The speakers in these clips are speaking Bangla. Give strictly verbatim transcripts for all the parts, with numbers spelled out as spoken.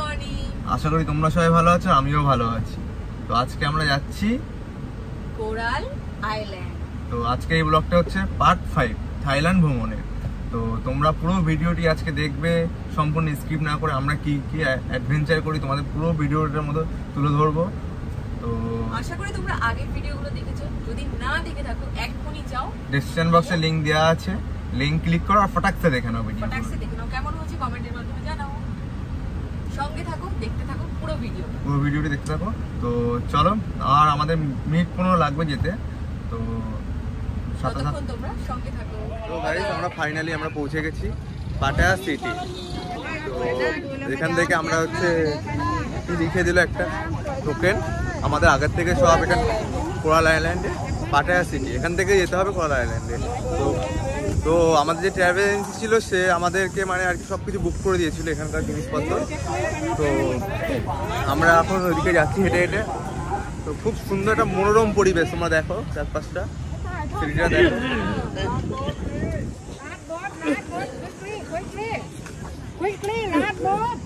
morning. আশা করি তোমরা সবাই ভালো আছো, আমিও ভালো আছি। তো আজকে আমরা যাচ্ছি কোরাল আইল্যান্ড। তো আজকে এই ব্লগটা হচ্ছে পার্ট ফাইভ থাইল্যান্ড ভ্রমণের। তো তোমরা পুরো ভিডিওটি আজকে দেখবে, সম্পূর্ণ স্কিপ না করে। আমরা কি কি অ্যাডভেঞ্চার করি তোমাদের পুরো ভিডিওটার মতো তুলে ধরবো। তো আশা করি তোমরা আগের ভিডিওগুলো দেখেছো, যদি না দেখে থাকো এখনই যাও, ডেসক্রিপশন বক্সে লিংক দেওয়া আছে, লিংক ক্লিক করো আর ফটাকসে দেখে নাও ভিডিও। ফটাকসে দেখে নাও, কেমন হয়েছে কমেন্টের মাধ্যমে জানাও। সঙ্গে থাকো, দেখতে থাকো পুরো ভিডিও, পুরো ভিডিওটি দেখতে থাকো। তো চলো, আর আমাদের মিনিট পনেরো লাগবে যেতে, তো ততক্ষণ তোমরা সঙ্গে থাকো। তো গাইস, আমরা ফাইনালি আমরা পৌঁছে গেছি পাটায়া সিটি। তো এখান থেকে আমরা হচ্ছে লিখে দিল একটা টোকেন আমাদের আগের থেকে সব, এটা কোরাল আইল্যান্ডে পাটায়া সিটি, এখান থেকে যেতে হবে কোরাল আইল্যান্ডে। তো তো আমাদের যে ট্রাভেল এজেন্সি ছিল সে আমাদেরকে মানে আর কি সব কিছু বুক করে দিয়েছিল এখানকার জিনিসপত্র। তো আমরা এখন ওইদিকে যাচ্ছি হেঁটে হেঁটে। তো খুব সুন্দর একটা মনোরম পরিবেশ, তোমরা দেখো চারপাশটা সিটিটা দেখো।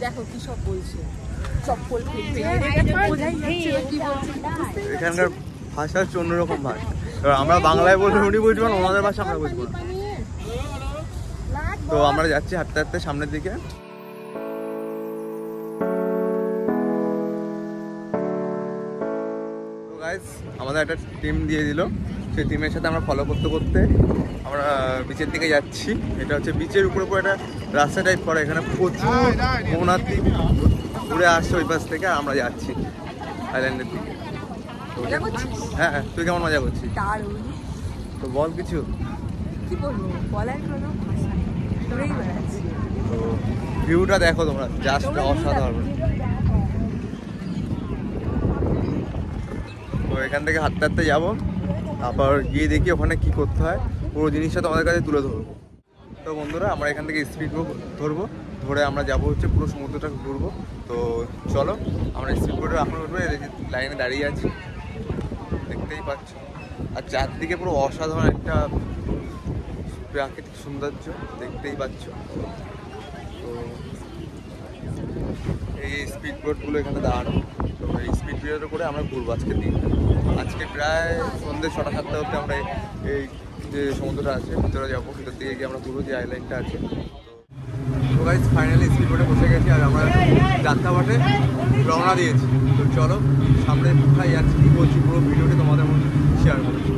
দেখো কি সব বলছে, এখানকার ভাষা হচ্ছে অন্যরকম ভাষা। আমরা বাংলায় বলবো, উনি বুঝবো না, ওনাদের ভাষা আমরা বুঝবো। তো আমরা যাচ্ছি হাঁটতে হাঁটতে সামনের দিকে। তো গাইস, আমাদের একটা টিম দিয়ে দিল, সেই টিমের সাথে আমরা ফলো করতে করতে আমরা বিচের দিকে যাচ্ছি। এটা হচ্ছে বিচের উপরে উপরে একটা রাস্তা টাইপ করা, এখানে প্রচুর ভ্রমণার্থী ঘুরে আসছে ওই পাশ থেকে, আর আমরা যাচ্ছি আইল্যান্ডের দিকে। হ্যাঁ হ্যাঁ, তুই কেমন মজা করছিস? তো বল কিছু। কি বলবো, বলার কোনো ভাষা নেই। তো ভিউটা দেখো তোমরা, জাস্ট অসাধারণ। তো এখান থেকে হাঁটতে হাঁটতে যাবো, আবার গিয়ে দেখি ওখানে কি করতে হয়, পুরো জিনিসটা তোমাদের কাছে তুলে ধরবো। তো বন্ধুরা, আমরা এখান থেকে স্পিড বোট ধরবো, ধরে আমরা যাবো হচ্ছে পুরো সমুদ্রটা ঘুরবো। তো চলো, আমরা স্পিড বোটে এখন উঠবো, লাইনে দাঁড়িয়ে আছি, দেখতেই পাচ্ছ। আর চারদিকে পুরো অসাধারণ একটা প্রাকৃতিক সৌন্দর্য দেখতেই পাচ্ছ। তো এই স্পিড বোটগুলো এখানে দাঁড়ানো, তো এই স্পিড বোটে করে আমরা ঘুরবো আজকের দিনটা। আজকে প্রায় সন্ধ্যে ছটা সাতটা অবধি আমরা এই যে সমুদ্রটা আছে ভিতরে যাবো, ভিতর দিকে গিয়ে আমরা ঘুরবো যে আইল্যান্ডটা আছে। তো গাইস, ফাইনালি স্পিড বোটে বসে গেছি আর আমরা যাত্রা বাটে রওনা দিয়েছি। তো চলো, সামনে কোথায় যাচ্ছি কী করছি পুরো ভিডিওটি তোমাদের মধ্যে শেয়ার করছি।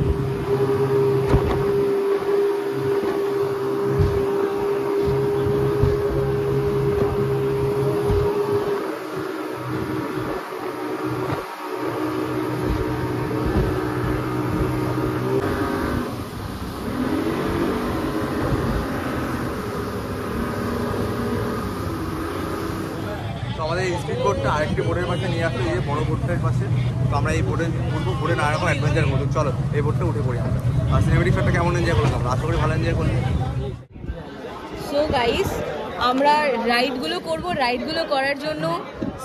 স্পিড বোটটা আরেকটি বোটের পাশে নিয়ে আসলে, এই বড় বোটটার পাশে। তো আমরা এই বোটে উঠবো, বোটে নানা রকম অ্যাডভেঞ্চার করবো। চলো এই বোটটা উঠে পড়ি আমরা। আর সিনেমেটিক শটটা কেমন এনজয় করলাম আমরা, আশা করি ভালো এনজয় করবো। সো গাইস, আমরা রাইডগুলো করবো, রাইডগুলো করার জন্য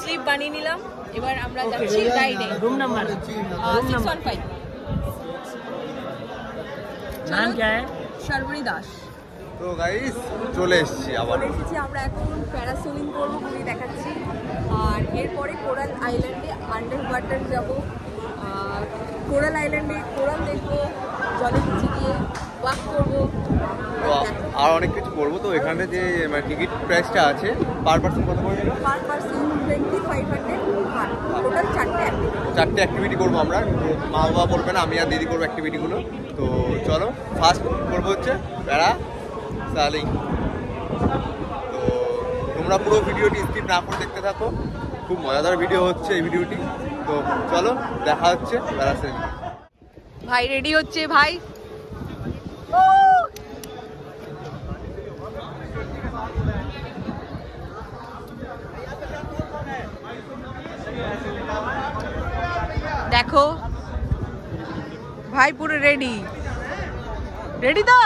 স্লিপ বানিয়ে নিলাম। এবার আমরা যাচ্ছি রাইডে, room number six one five. নাম কি? সর্বণী দাস। তো গাইস, চলে এসেছি আবার, এসেছি আমরা। এখন প্যারাসোলিং করবো, ঘুরে দেখাচ্ছি। আর এরপরে কোরাল আইল্যান্ডে আন্ডার ওয়াটার যাবো, কোরাল আইল্যান্ডে কোরাল দেখবো, জলে নিচে গিয়ে ওয়াক করবো, আর অনেক কিছু করবো। তো এখানে যে টিকিট প্রাইসটা আছে পার পার্সন কত করে? Per person twenty five hundred. Total চারটে চারটে অ্যাক্টিভিটি করবো আমরা, মা বাবা করবে না, আমি আর দিদি করবো অ্যাক্টিভিটিগুলো। তো চলো, ফার্স্ট করবো হচ্ছে প্যারা সালিং। তো তোমরা পুরো ভিডিওটি স্কিপ না করে দেখতে থাকো, খুব মজাদার ভিডিও হচ্ছে এই ভিডিওটি। তো চলো, দেখা হচ্ছে প্যারাসেলিং। ভাই রেডি হচ্ছে, ভাই দেখো, ভাই পুরো রেডি। রেডি তো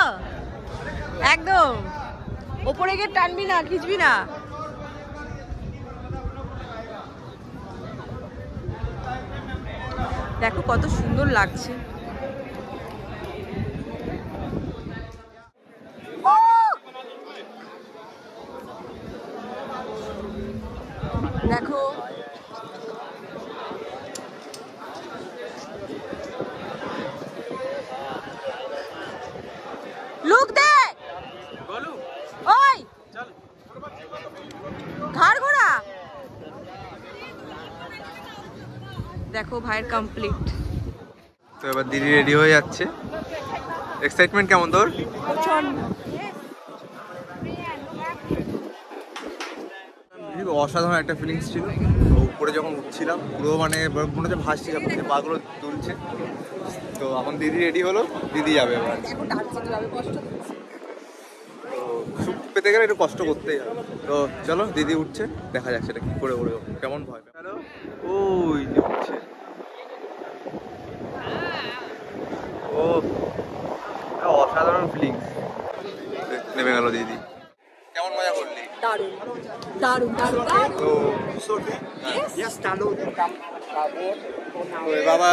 একদম, ওপরে গিয়ে টানবি না, খিচবি না। দেখো কত সুন্দর লাগছে। Isn't that cool? Look there! Oi! Ghar gora! Dekho bhai complete. So ebar didi ready hoye jacche. Excitement kemon tor? অসাধারণ একটা ফিলিংস ছিল উপরে যখন উঠছিলাম পুরো মানে মনে হচ্ছে ভাসছিলাম পাগুলো দুলছে তো এখন দিদি রেডি হলো দিদি যাবে এবার সুপ পেতে গেলে একটু কষ্ট করতেই হবে তো চলো দিদি উঠছে দেখা যাক সেটা কি করে করে কেমন ভয় হ্যালো ওই যে উঠছে ও অসাধারণ ফিলিংস নেমে গেল দিদি কেমন মজা করলি দারুণ দারুণ দারুণ তো সরি यस ডালো কাম কাবর ওরে বাবা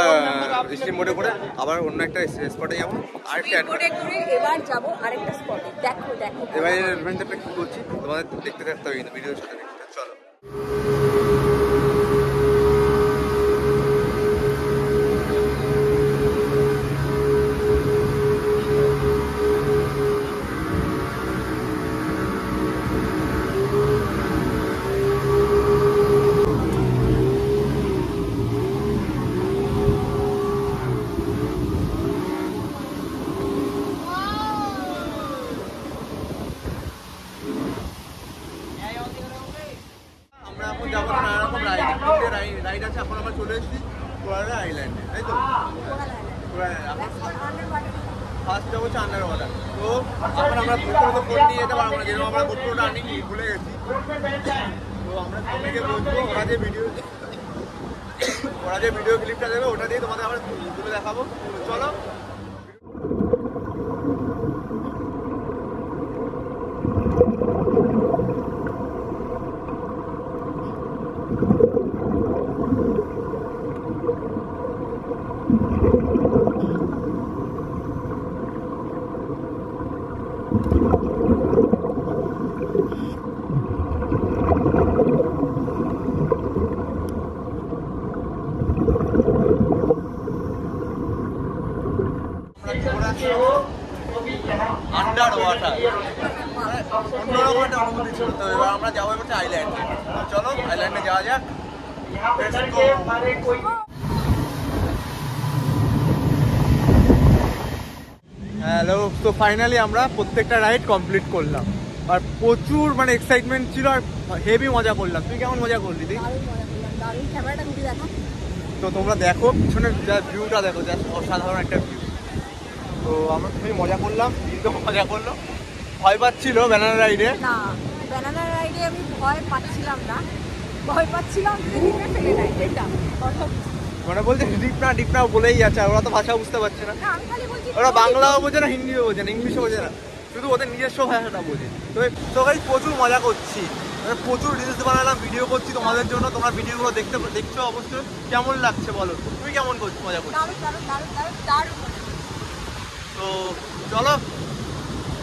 স্ট্রিম মোডে করে আবার অন্য একটা স্পটে যাব আর একটা মোডে করে এবার যাব আরেকটা স্পটে দেখো দেখো এবার অ্যাডভেঞ্চারটা কি করছি তোমাদের দেখতে থাকতে হবে ভিডিওর সাথে চলো Coral Island, right? Coral Island. First job was underwater. So, after our boat tour, the boat niye the our jeno our boat tour ani ki bhule gachi. So, our phone ke boat ko ora je video, ora je video clip ta debe, ota diye tomader amra YouTube e dekhabo. Cholo. Hello তো ফাইনালি আমরা প্রত্যেকটা রাইড কমপ্লিট করলাম আর প্রচুর মানে এক্সাইটমেন্ট ছিল আর হেভি মজা করলাম তুই কেমন মজা করলি তুই তো তোমরা দেখো পিছনের যা ভিউটা দেখো জাস্ট অসাধারণ একটা ভিউ তো আমরা খুবই মজা করলাম কিন্তু মজা করলো ভয় পাচ্ছিল ব্যানানা রাইডে না ব্যানানা রাইডে আমি ভয় পাচ্ছিলাম না ভয় পাচ্ছিলাম ডিপে ফেলে নাই এটা মানে বলতে ডিপ না ডিপ না বলেই যাচ্ছে ওরা তো ভাষা বুঝতে পারছে না আমি খালি বলছি ওরা বাংলাও বোঝে না হিন্দিও বোঝে না ইংলিশও বোঝে না শুধু ওদের নিজস্ব ভাষাটা বোঝে তো তো গাইস প্রচুর মজা করছি মানে প্রচুর রিলস বানালাম ভিডিও করছি তোমাদের জন্য তোমরা ভিডিওগুলো দেখতে দেখছো অবশ্যই কেমন লাগছে বলো তুমি কেমন করছো মজা করছো তো চলো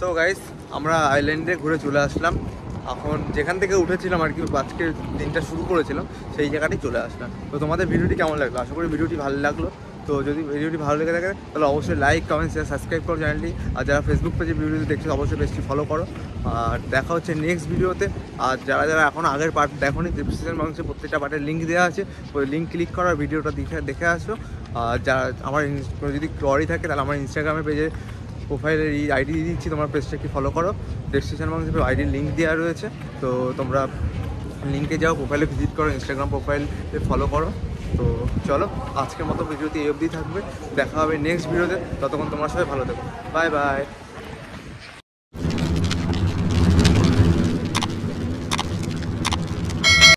তো গাইস আমরা আইল্যান্ডে ঘুরে চলে আসলাম এখন যেখান থেকে উঠেছিলাম আর কি আজকের দিনটা শুরু করেছিলাম সেই জায়গাটাই চলে আসলাম তো তোমাদের ভিডিওটি কেমন লাগলো আশা করি ভিডিওটি ভালো লাগলো তো যদি ভিডিওটি ভালো লেগে থাকে তাহলে অবশ্যই লাইক কমেন্ট শেয়ার সাবস্ক্রাইব করো চ্যানেলটি আর যারা ফেসবুক পেজে ভিডিওটি দেখছো অবশ্যই পেজটি ফলো করো আর দেখা হচ্ছে নেক্সট ভিডিওতে আর যারা যারা এখন আগের পার্ট দেখোনি ডিসক্রিপশন বক্সে প্রত্যেকটা পার্টের লিঙ্ক দেওয়া আছে ওই লিঙ্ক ক্লিক করো আর ভিডিওটা দেখে দেখে আসো আর যারা আমার যদি কোয়ারি থাকে তাহলে আমার ইনস্টাগ্রামে পেজে প্রোফাইলের এই আইডি দিচ্ছি তোমরা পেজটাকে ফলো করো ডেসক্রিপশন বক্সে আইডির লিঙ্ক দেওয়া রয়েছে তো তোমরা লিঙ্কে যাও, প্রোফাইলে ভিজিট করো, ইনস্টাগ্রাম প্রোফাইলে ফলো করো। তো চলো, আজকের মতো ভিডিওতে এই অবধি থাকবে, দেখা হবে নেক্সট ভিডিওতে। ততক্ষণ তোমার সবাই ভালো থাকো, বাই বাই।